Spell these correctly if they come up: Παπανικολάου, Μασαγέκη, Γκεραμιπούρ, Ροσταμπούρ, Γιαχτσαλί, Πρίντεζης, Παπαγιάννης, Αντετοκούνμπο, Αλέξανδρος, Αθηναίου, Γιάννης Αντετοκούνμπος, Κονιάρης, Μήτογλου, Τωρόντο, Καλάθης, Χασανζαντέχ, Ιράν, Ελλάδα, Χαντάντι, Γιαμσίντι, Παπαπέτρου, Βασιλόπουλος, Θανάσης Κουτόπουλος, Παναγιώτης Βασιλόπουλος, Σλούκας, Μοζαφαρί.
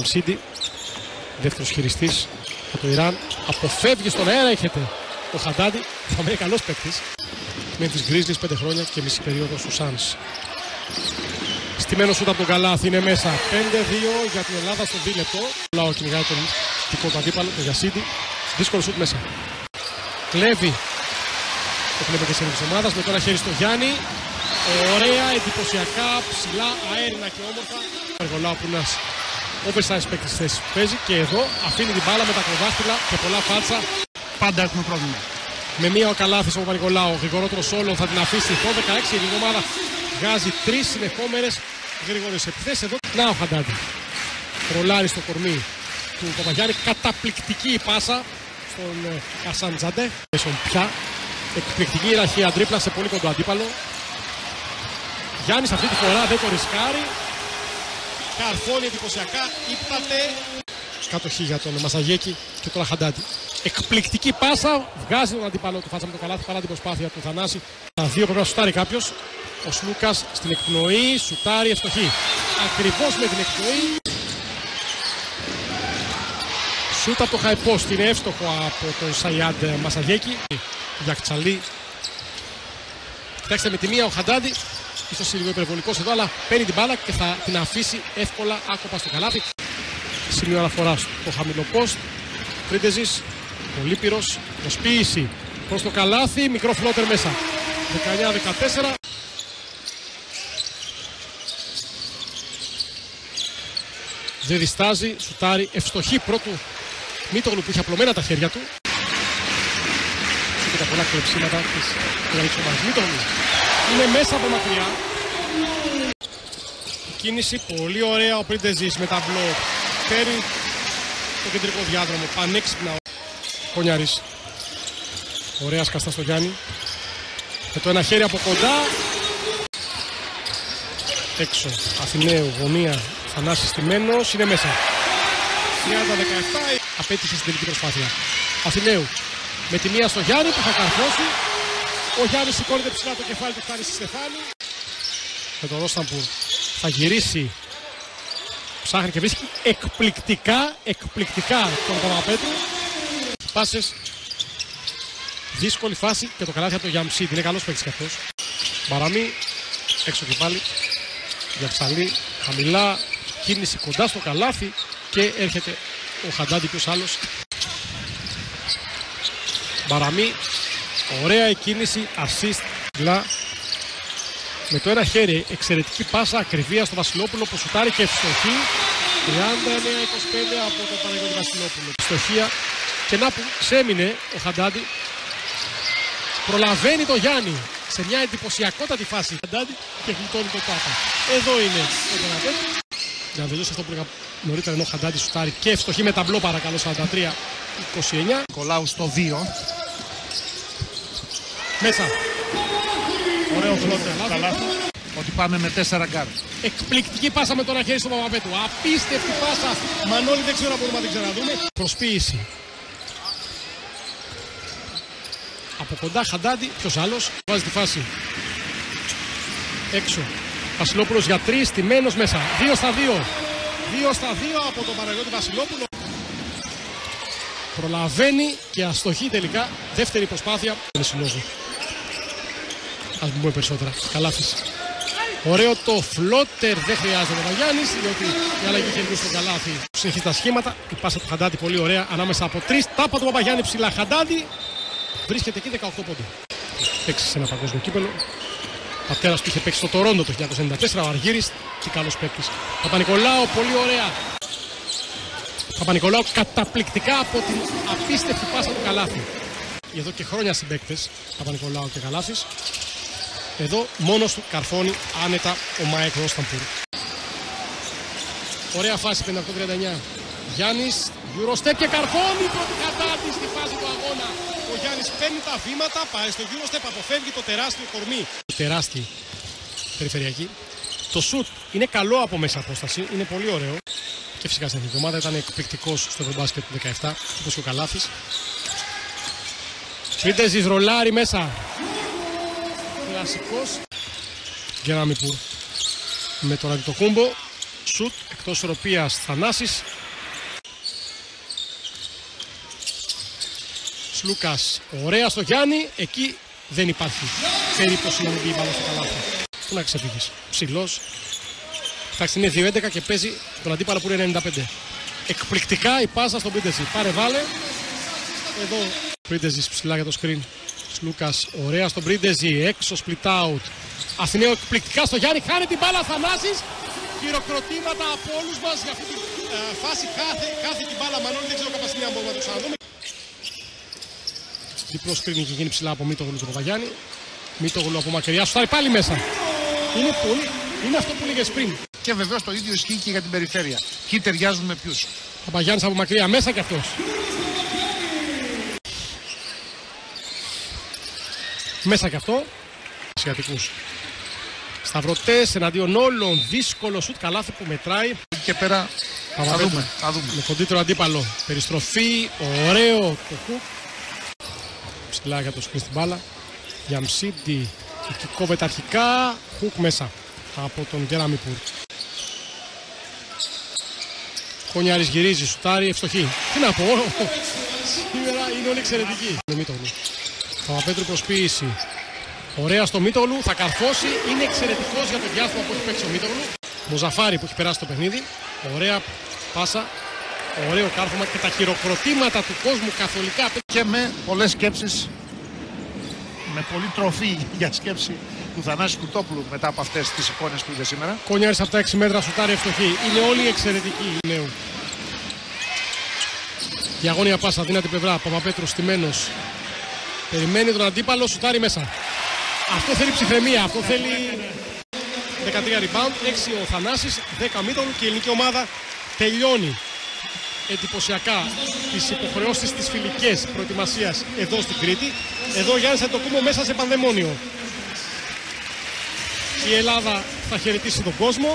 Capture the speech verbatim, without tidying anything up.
Γιαμσίντι, δεύτερος χειριστής από το Ιράν, αποφεύγει στον αέρα, έχετε ο Χαντάντι, θα μένει καλός παίκτης. Με τις Γκρίζλις πέντε χρόνια και μισή περίοδος του Σάνς. Στημένο σούτ από τον Καλάθη, είναι μέσα. πέντε δύο για την Ελλάδα στο δίλεπτο. Λάο κυνηγάει τον δικό αντίπαλο, τον Γιαμσίντι. Δύσκολο σούτ μέσα. Κλέβει το κλέβει της ελληνικής ομάδας, με τώρα χέρι στο Γιάννη. Ωραία, εντυπωσιακά, ψηλά, αέρινα και όμορφα. Παργολάουπουλας, oversize παίκτης θέσης που παίζει και εδώ αφήνει την μπάλα με τα κροβάστιλα και πολλά φάτσα. Πάντα έχουμε πρόβλημα. Με μία ο Καλάθης, ο Παπανικολάου, γρηγορότερο όλο, θα την αφήσει δώδεκα έξι. Η ομάδα βγάζει τρεις συνεχόμενες γρήγορες επιθέσεις. Εδώ να ο Χαντάντι. Ρολάρι στο κορμί του Παπαγιάννη. Καταπληκτική η πάσα στον Χασανζαντέχ. Πια εκπληκτική ιεραρχία τρίπλα σε πολύ κοντό αντίπαλο. Γιάννης αυτή τη φορά δεν το ρισκάρει. Καρφώνει εντυπωσιακά. Είπατε. Κατοχή για τον Μασαγέκη και τώρα Χαντάντι. Εκπληκτική πάσα, βγάζει τον αντίπαλο του φάτσα με τον Καλάθη, παρά την προσπάθεια του Θανάση. Τα δύο πρέπει να σουτάρει κάποιος. Ο Σλούκας στην εκπνοή, σουτάρει ευστοχή. Ακριβώς με την εκπνοή. Σούτα από το χαϊπόστ, είναι εύστοχο από τον Σαϊάντ Μασαγέκη. Γιαχτσαλί. Κοιτάξτε με τη μία ο Χαντάντι, ίσως λίγο υπερβολικός εδώ, αλλά παίρνει την μπάλα και θα την αφήσει εύκολα άκοπα στο Καλάθη. Σημείο αναφορά στο χαμηλό post. Πρίντεζης, ο Λίπυρος, προσποίηση προς το Καλάθι, μικρό φλότερ μέσα. δεκαεννιά δεκατέσσερα. Δεν διστάζει, σουτάρει, ευστοχή πρώτου Μήτογλου που είχε απλωμένα τα χέρια του. Και τα πολλά κλεψίματα της γραμμής ομάδας Μήτογλου. Είναι μέσα από μακριά. Η κίνηση πολύ ωραία, ο Πρίντεζης με τα μπλοκ. Φέρει το κεντρικό διάδρομο, πανέξυπνα ο Κονιάρης. Ωραία σκαστά στο Γιάννη. Με το ένα χέρι από κοντά. Έξω, Αθηναίου, γωνία, Θανάσης στημένος, είναι μέσα. τριάντα δεκαεπτά, απέτυχε στην τελική προσπάθεια. Αθηναίου, με τη μία στο Γιάννη που θα καρφώσει. Ο Γιάννης σηκώνεται ψηλά το κεφάλι του, φτάνει στη στεφάνη. Με τον Ροσταμπούρ θα γυρίσει. Ψάχνει και βρίσκει εκπληκτικά, εκπληκτικά τον Παπαπέτρου. Πάσες, δύσκολη φάση και το καλάθι από το Γιαμσίντι. Είναι καλός παίκτης και αυτός. Μπαραμή, έξω και πάλι. Γιαχτσαλί, χαμηλά, κίνηση κοντά στο καλάθι και έρχεται ο Χαντάντι, ποιος άλλος. Μπαραμή, ωραία η κίνηση, assist, γλά. Με το ένα χέρι, εξαιρετική πάσα, ακριβία στο Βασιλόπουλο που σουτάρει και ευστοχή. τριάντα εννιά είκοσι πέντε από τον Παναγιώτη Βασιλόπουλο. Ευστοχία και να που ξέμεινε ο Χαντάντι. Προλαβαίνει το Γιάννη σε μια εντυπωσιακότατη φάση. Χαντάντι και γλιτώνει τον Πάπα. Εδώ είναι ο Παναγιώτη. Για να τελειώσει αυτό που είχα νωρίτερα, ενώ ο Χαντάντι σουτάρει και ευστοχή με ταμπλό παρακαλώ. σαράντα τρία είκοσι εννιά. Κολάου στο δύο. Μέσα. Ωραίο φλότερ, καλά. Ότι πάμε με τέσσερα γκάρ. Εκπληκτική πάσα με τον Αχέρι στον Παπαπέτρου. Απίστευτη πάσα. Μανώλη δεν ξέρω αν μπορούμε να την ξαναδούμε. Προσποίηση. Από κοντά Χαντάντι, ποιος άλλος. Βάζει τη φάση. Έξω. Βασιλόπουλος για τρεις, τιμένος μέσα. Δύο στα δύο. Δύο στα δύο από τον Παναγιώτη Βασιλόπουλο. Προλαβαίνει και αστοχή τελικά. Δεύτερη προσπάθεια. Ας πούμε περισσότερα. Καλάθης. Ωραίο το φλότερ. Δεν χρειάζεται ο Παπαγιάννης, διότι η αλλαγή χεριού στον Καλάθη. Συνεχίζει τα σχήματα. Η πάσα του Χαντάντι πολύ ωραία. Ανάμεσα από τρεις. Τάπα του Παπαγιάννη ψηλά. Χαντάντι βρίσκεται εκεί δεκαοκτώ πόντου. Παίξει σε ένα παγκόσμιο κύπελο. Πατέρας του είχε παίξει στο Τωρόντο το χίλια εννιακόσια ενενήντα τέσσερα. Ο Αργύρης. Τι καλός παίκτης. Παπανικολάου. Πολύ ωραία. Παπανικολάου καταπληκτικά από την απίστευτη πάσα του Καλάθη. Εδώ και χρόνια συμπαίκτες Παπανικολάου και Καλάθης. Εδώ μόνος του καρφώνει άνετα ο Μάικ Ροσταμπούρ. Ωραία φάση πενήντα οκτώ τριάντα εννιά. Γιάννης, Eurostep και καρφώνει πρώτη Χαντάντι στη φάση του αγώνα. Ο Γιάννης παίρνει τα βήματα, πάει στο Eurostep, αποφεύγει το τεράστιο κορμί. Τεράστια περιφερειακή. Το σουτ είναι καλό από μέσα απόσταση, είναι πολύ ωραίο. Και φυσικά στην εθνική ομάδα ήταν εκπληκτικός στο ευρωμπάσκετ του δεκαεπτά, όπως και ο Καλάθης. Πρίντεζης ρολάρι μέσα. Κλασικός Γκεραμιπούρ με τον Αντετοκούνμπο Σουτ εκτός ροπίας Θανάσης. Σλούκας, ωραία στο Γιάννη, εκεί δεν υπάρχει περίπτωση να μην πει πάνω στο καλάθι. Πού να ξεφύγεις, ψηλός. Εντάξει, είναι δύο έντεκα και παίζει τον αντίπαλο που είναι ενενήντα πέντε. Εκπληκτικά η πάσα στον Πρίντεζη. Πάρε βάλε. Εδώ Πρίντεζης ψηλά για το screen. Σλούκας, ωραία στον Πρίντεζη, έξω split out. Αθηναίου εκπληκτικά στο Γιάννη, χάνει την μπάλα Θανάσης. Χειροκροτήματα από όλους μας για αυτή τη ε, φάση. Κάθε, κάθε την μπάλα Μανώλη, δεν ξέρω καπαστηνία μπορούμε να το ξαναδούμε. Διπλό screen και γίνει ψηλά από Μήτογλου και Παπαγιάννη. Μήτογλου από μακριά, σου φτάνει πάλι μέσα. Είναι, πολύ, είναι αυτό που λέγες πριν. Και βεβαίως το ίδιο ισχύει και για την περιφέρεια. Ποιοι ταιριάζουν με ποιους. Παπαγιάννης από μακριά, μέσα κι αυτός. Μέσα κι αυτό. Ασιατικούς. Σταυρωτές εναντίον όλων. Δύσκολο σουτ, καλάθι που μετράει. Και πέρα θα δούμε. Θα δούμε. Με κοντύτερο αντίπαλο. Περιστροφή, ωραίο το χουκ. Ψηλά για το σκριν στην μπάλα. Γιαμσίντι. Εκεί κόβεται αρχικά. Χουκ μέσα από τον Γκεραμιπούρ. Κονιάρης γυρίζει, σουτάρει, ευστοχή. Τι να πω. Σήμερα είναι όλοι εξαιρετικοί. Παπαπέτρου προσποίηση. Ωραία στο Μήτογλου, θα καρφώσει. Είναι εξαιρετικός για το διάστημα που έχει παίξει ο Μήτογλου. Μοζαφαρί που έχει περάσει το παιχνίδι. Ωραία πάσα. Ωραίο κάρφωμα και τα χειροκροτήματα του κόσμου καθολικά. Και με πολλές σκέψεις. Με πολύ τροφή για σκέψη του Θανάση Κουτόπουλου μετά από αυτές τις εικόνες που είδε σήμερα. Κονιάρης από τα έξι μέτρα σουτάρει ευστοχή. Είναι όλοι εξαιρετικοί. Νέου. Διαγώνια πάσα, δύνατη πλευρά. Παπαπέτρου στημένος. Περιμένει τον αντίπαλο, σουτάρει μέσα. Αυτό θέλει ψυχραιμία, αυτό θέλει δεκατρία rebound, έξι ο Θανάσης, δέκα Μήτογλου και η ελληνική ομάδα τελειώνει εντυπωσιακά τις υποχρεώσεις της φιλικές προετοιμασίας εδώ στην Κρήτη. Εδώ ο Γιάννης Αντετοκούνμπο μέσα σε πανδαιμόνιο. Η Ελλάδα θα χαιρετήσει τον κόσμο.